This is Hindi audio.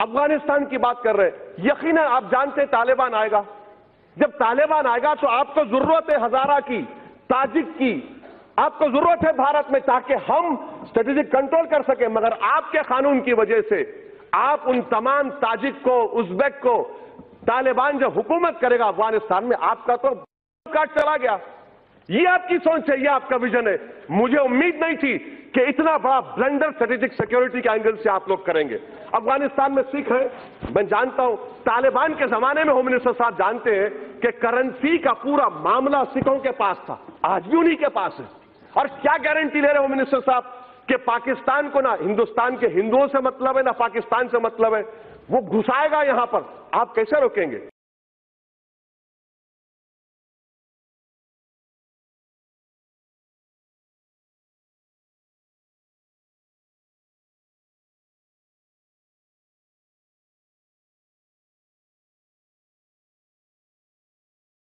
अफगानिस्तान की बात कर रहे हैं, यकीनन आप जानते हैं तालिबान आएगा। जब तालिबान आएगा तो आपको जरूरत है हजारा की, ताजिक की, आपको जरूरत है भारत में, ताकि हम स्ट्रेटेजिक कंट्रोल कर सके। मगर आपके कानून की वजह से आप उन तमाम ताजिक को, उज्बेक को, तालिबान जो हुकूमत करेगा अफगानिस्तान में, आपका तो काट चला गया। ये आपकी सोच है, ये आपका विजन है। मुझे उम्मीद नहीं थी कि इतना बड़ा ब्लंडर स्ट्रेटेजिक सिक्योरिटी के एंगल से आप लोग करेंगे। अफगानिस्तान में सिख है, मैं जानता हूं, तालिबान के जमाने में होम मिनिस्टर साहब जानते हैं कि करेंसी का पूरा मामला सिखों के पास था, आज भी उन्हीं के पास है। और क्या गारंटी ले रहे होम मिनिस्टर साहब कि पाकिस्तान को ना हिंदुस्तान के हिंदुओं से मतलब है, ना पाकिस्तान से मतलब है, वो घुसाएगा यहां पर, आप कैसे रोकेंगे?